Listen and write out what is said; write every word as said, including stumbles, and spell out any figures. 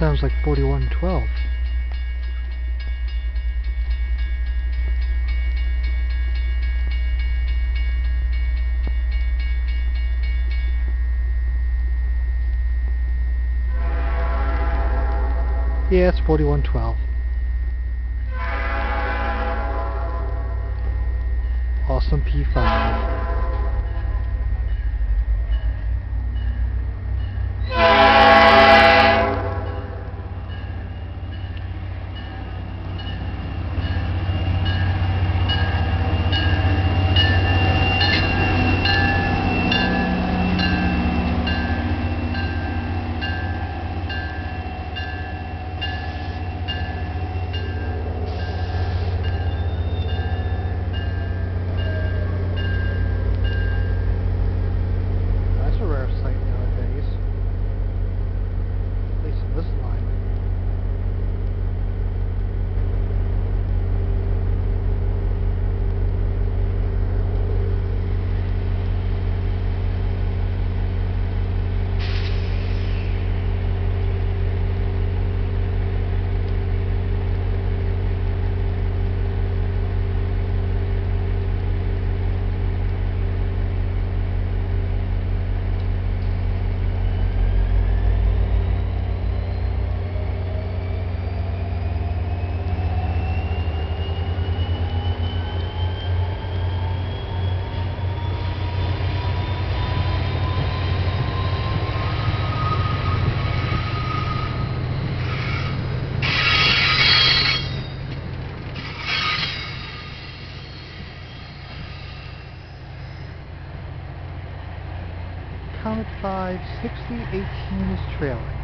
Sounds like forty-one twelve. Yeah, it's forty-one twelve. Awesome P five. Comet five sixty eighteen is trailing.